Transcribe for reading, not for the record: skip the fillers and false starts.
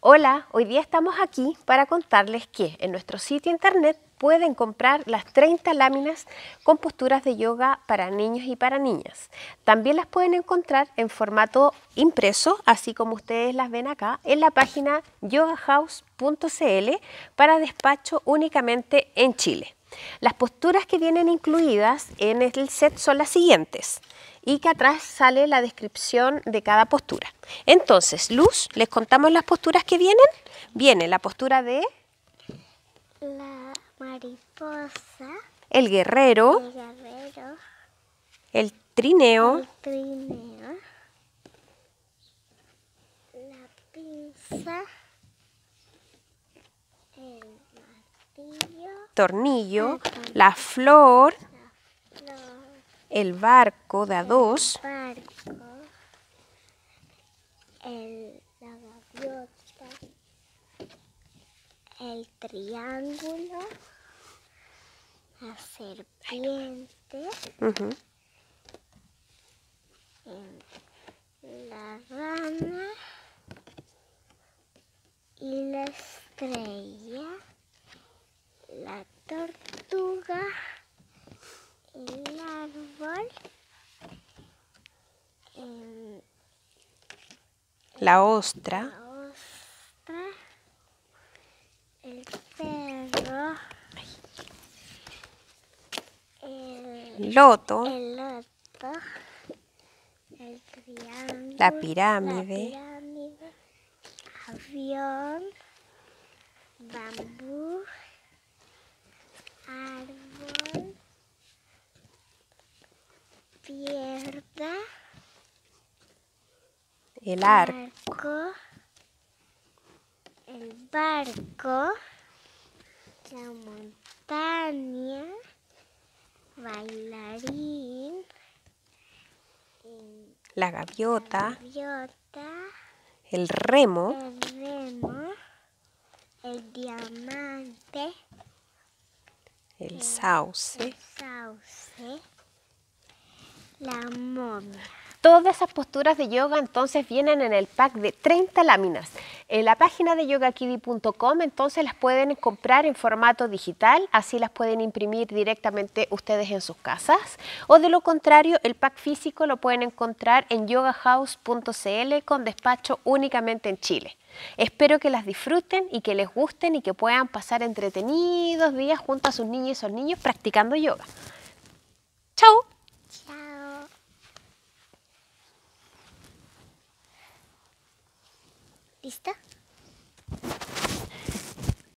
Hola, hoy día estamos aquí para contarles que en nuestro sitio internet pueden comprar las 30 láminas con posturas de yoga para niños y para niñas. También las pueden encontrar en formato impreso, así como ustedes las ven acá, en la página yogahouse.cl para despacho únicamente en Chile. Las posturas que vienen incluidas en el set son las siguientes y que atrás sale la descripción de cada postura. Entonces, Luz, ¿les contamos las posturas que vienen? Viene la postura de... la mariposa. El guerrero. El guerrero. El trineo. El trineo. La pinza. El martillo. Tornillo. La flor. La flor. El barco de a dos. El barco. La gaviota. El triángulo, la serpiente, la rana y la estrella, la tortuga, el árbol, la ostra. El perro, el loto, el triángulo, la pirámide, avión, bambú, árbol, pierna, el arco. El barco, la montaña, bailarín, la gaviota, el remo, el diamante, el sauce, la momia. Todas esas posturas de yoga entonces vienen en el pack de 30 láminas. En la página de yogakiddy.com entonces las pueden comprar en formato digital, así las pueden imprimir directamente ustedes en sus casas. O de lo contrario, el pack físico lo pueden encontrar en yogahouse.cl con despacho únicamente en Chile. Espero que las disfruten y que les gusten y que puedan pasar entretenidos días junto a sus niñas y sus niños practicando yoga. ¡Chao! ¿Listo?